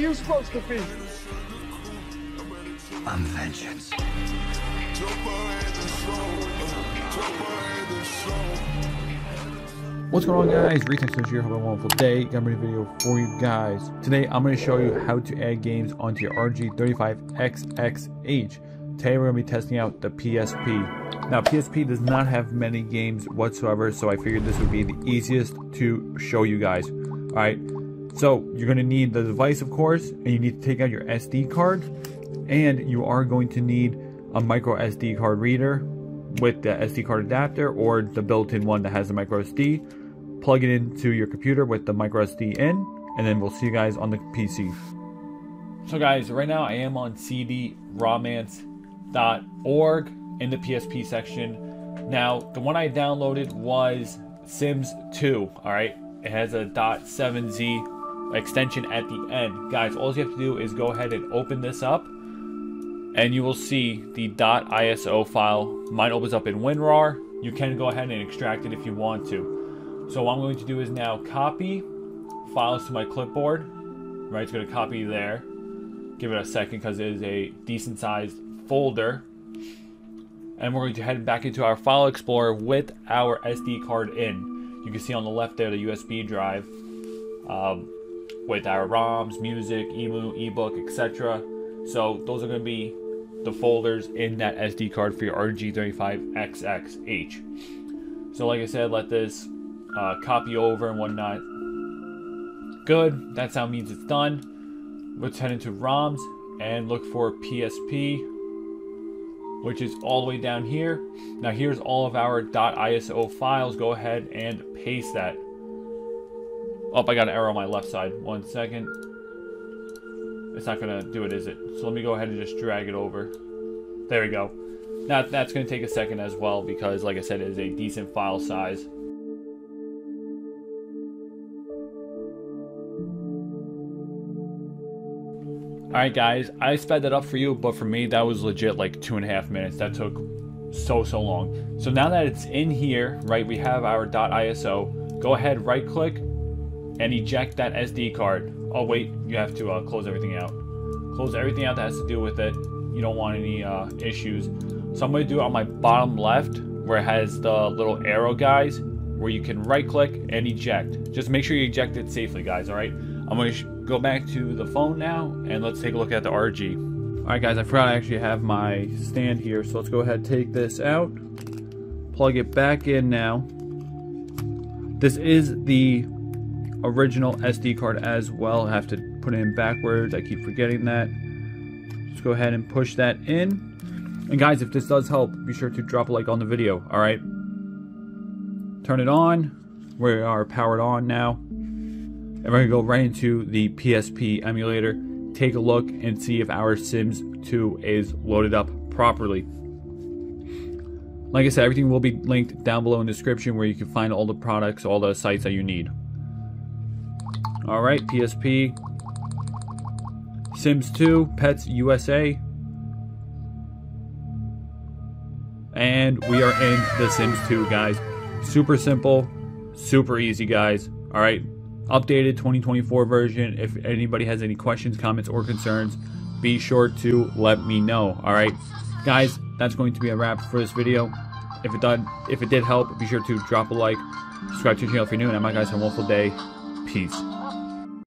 you supposed to be? I'm vengeance. What's going on, guys? Retex here. Hope I'm wonderful day. Got a new video for you guys. Today I'm going to show you how to add games onto your RG35XXH. Today we're going to be testing out the PSP. Now PSP does not have many games whatsoever, so I figured this would be the easiest to show you guys. Alright, so you're going to need the device, of course, and you need to take out your SD card, and you are going to need a microSD card reader with the SD card adapter or the built-in one that has the microSD. Plug it into your computer with the microSD in, and then we'll see you guys on the PC. So guys, right now I am on cdromance.org in the PSP section. Now the one I downloaded was Sims 2. All right, it has a .7z extension at the end. Guys, all you have to do is go ahead and open this up, and you will see the .iso file. Mine opens up in WinRAR. You can go ahead and extract it if you want to. So what I'm going to do is now copy files to my clipboard. Right, it's going to copy there. Give it a second because it is a decent sized folder. And we're going to head back into our file explorer with our SD card in. You can see on the left there the USB drive with our ROMs, music, emu, ebook, etc. So those are going to be the folders in that SD card for your RG35XXH. So like I said, let this copy over and whatnot. Good, that's how it means it's done. Let's head into ROMs and look for PSP, which is all the way down here. Now here's all of our .iso files. Go ahead and paste that. Oh, I got an error on my left side. One second. It's not gonna do it, is it? So let me go ahead and just drag it over. There we go. Now that's gonna take a second as well because, like I said, it is a decent file size. All right, guys, I sped that up for you, but for me, that was legit like 2.5 minutes. That took so long. So now that it's in here, right, we have our .iso. Go ahead, right click, and eject that SD card. Oh wait, you have to close everything out. Close everything out that has to do with it. You don't want any issues. So I'm going to do it on my bottom left where it has the little arrow, guys, where you can right click and eject. Just make sure you eject it safely, guys, alright? I'm going to go back to the phone now and let's take a look at the RG. Alright guys, I forgot I actually have my stand here, so let's go ahead and take this out. Plug it back in now. This is the original SD card as well. I have to put it in backwards. I keep forgetting that. Just go ahead and push that in. And guys, if this does help, be sure to drop a like on the video. All right. Turn it on. We are powered on now. And we're gonna go right into the PSP emulator. Take a look and see if our Sims 2 is loaded up properly. Like I said, everything will be linked down below in the description where you can find all the products, all the sites that you need. All right, PSP, Sims 2, Pets USA, and we are in the Sims 2, guys. Super simple, super easy, guys. All right, updated 2024 version. If anybody has any questions, comments, or concerns, be sure to let me know. All right, guys, that's going to be a wrap for this video. If it did help, be sure to drop a like, subscribe to the channel if you're new, and have my guys have a wonderful day. Peace.